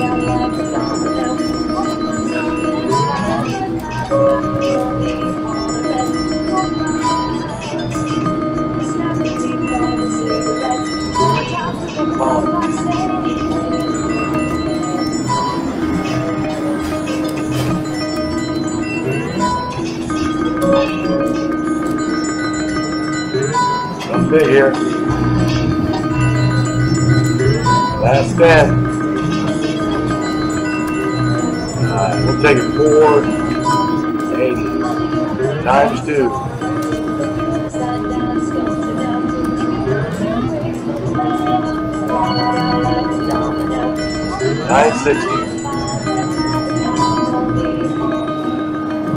I'm good here. Last stand. Alright, we'll take it 480 times 2. $9.60.